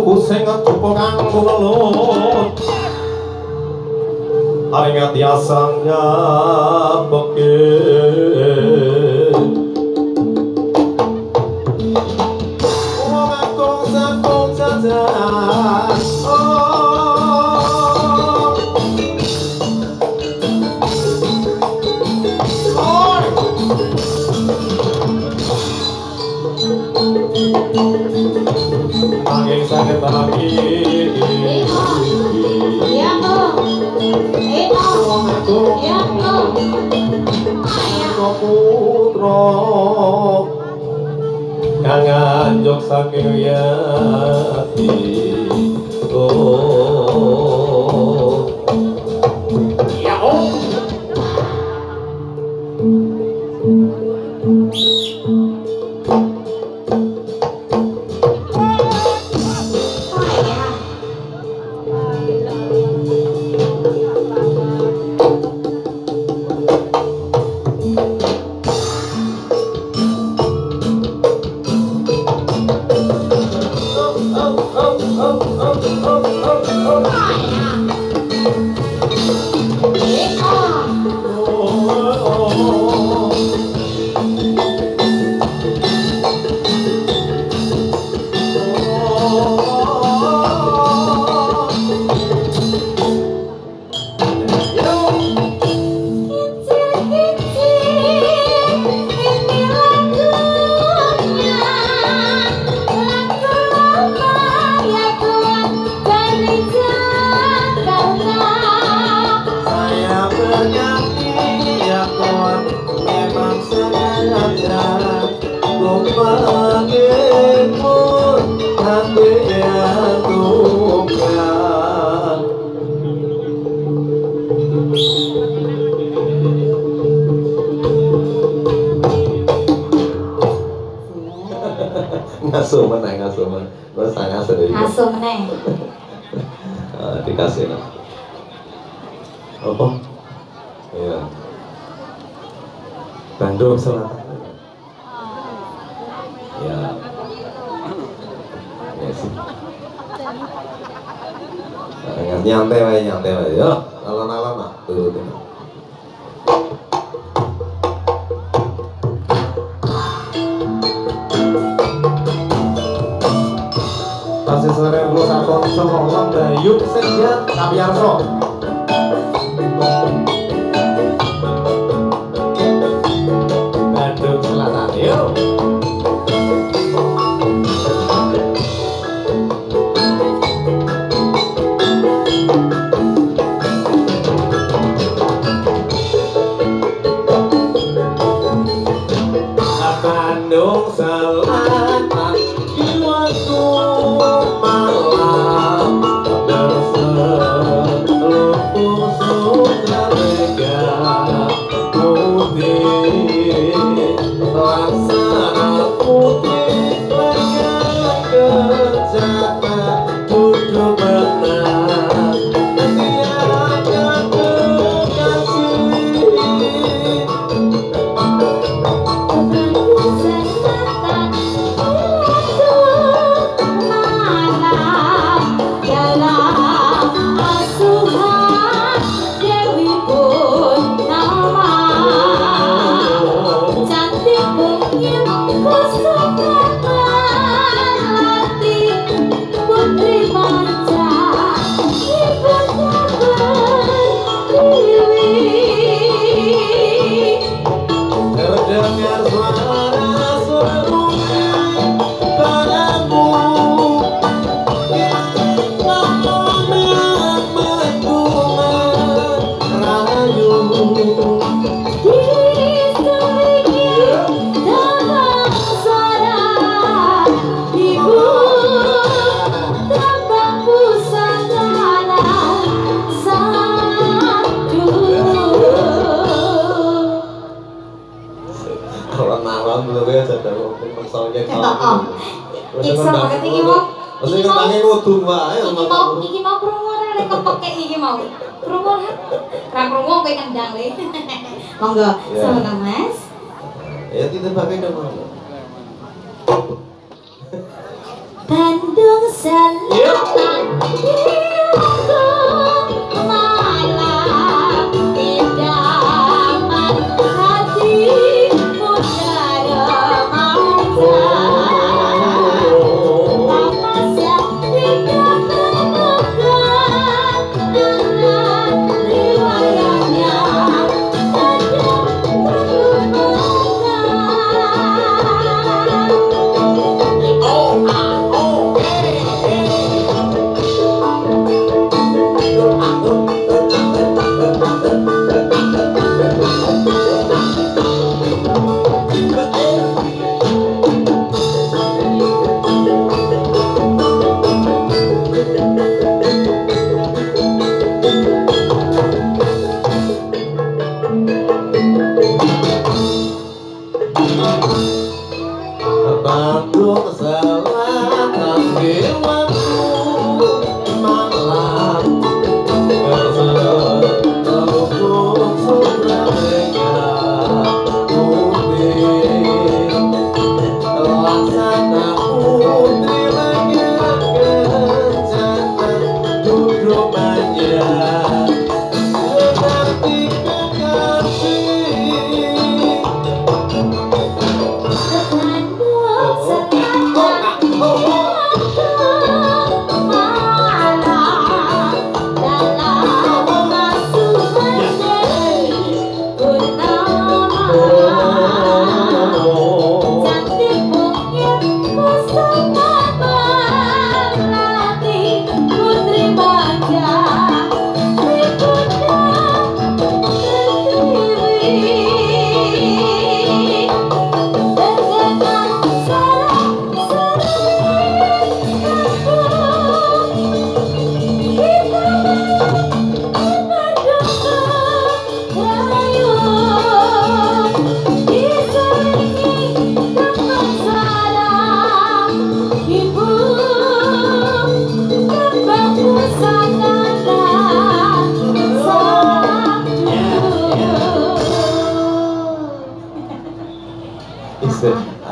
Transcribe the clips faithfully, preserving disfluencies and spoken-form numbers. Kusengat kupang kulolot, aringat yasangnya pekir. Orang kongsa kongsa jas, oh, oh. Angin sakit lagi, Eko, Eko, Eko, Eko, Eko Putra, kangen jok saking yati, oh, ya oh. Ngasuh meneng, ngasuh meneng, terus tanya sendiri. Ngasuh meneng. Dikasih lah. Apa? Iya. Bandung Selatan. Ya. Ya sih. Nyantai lah, nyantai lah. Yo, alam-alam lah, turutin. Masih sore lu sakon sekolah dayuk sejak Kapiarso. Bandung Selatan, yo. Bandung Selatan, iwanku malam terseluruh. Masa yang tangi ngudung wae sama kamu. Iki mau krungu ora nek kepekek iki mau. Krungu ora? Ra krungu kowe kendang le. Monggo, semono Mas. Ya ditembake dong. Bandung Selatan.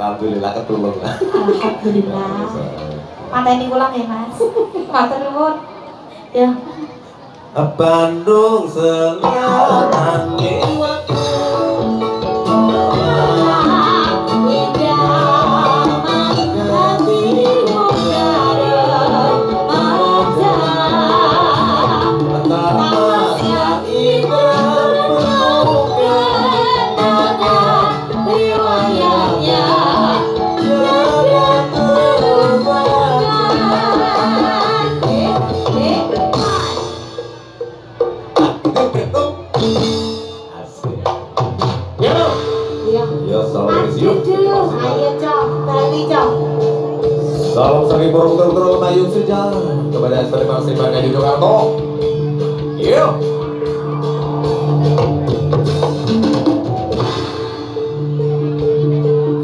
Alhamdulillah ketulung. Alhamdulillah. Mateni ulang ya Mas. Matur nuwun. Ya. Bandung Selatan kepada seluruh masyarakat di Jakarta. Yuk.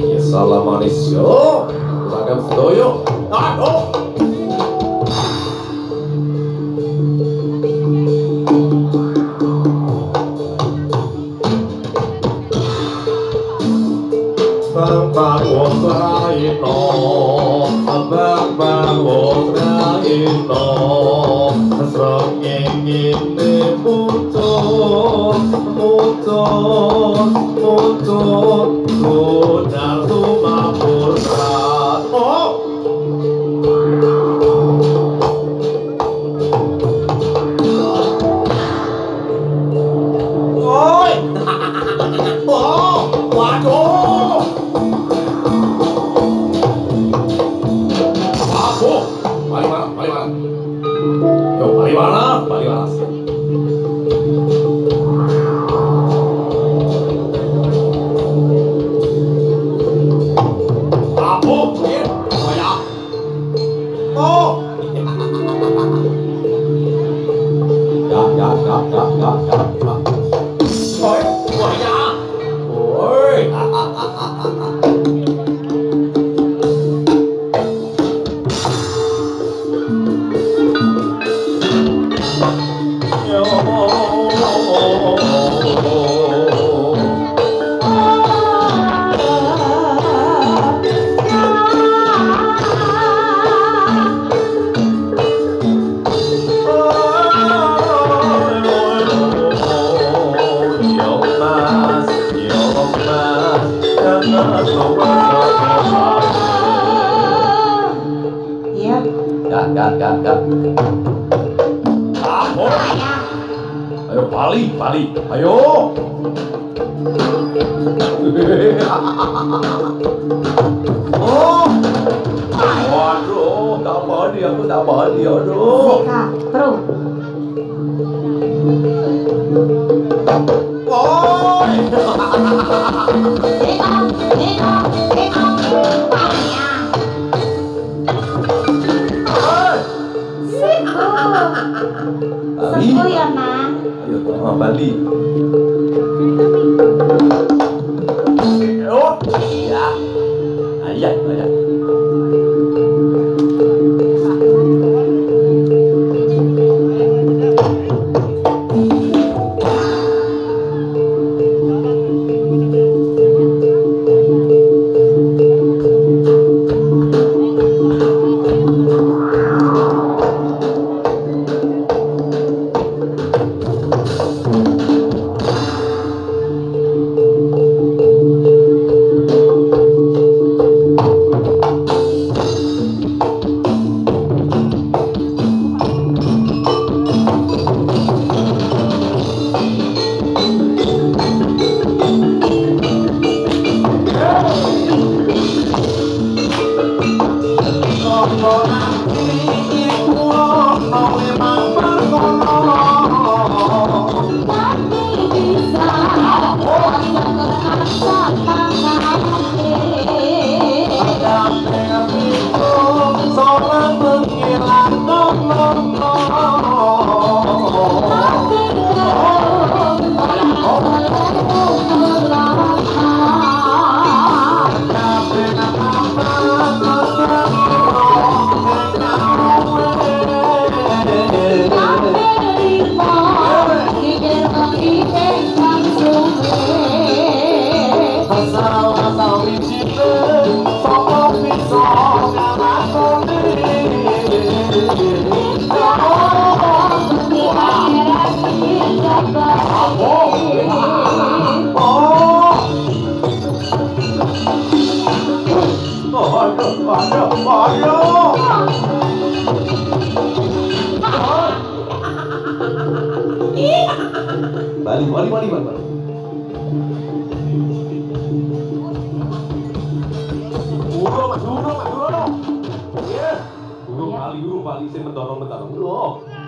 Ya salam manis yo. Lagam sedoyo. Aduh. Bang Wotraino, Bang Bang Wotraino, srengeng ini putus, putus, putus, putar tumapur satu. Oi, oh, waduh. Ahoj. Ajo, palí, palí, ajo. Oh, waduh, tak beri aku, tak beri aku. Seka, pro. Oh. Seka, seka, seka. Bali. Sepuh ya, Ma. Ayo, oh, Bali. Oh, ya. Ayat, ayat. Guru Bali, guru Bali, saya mendorong mendorong. Loh.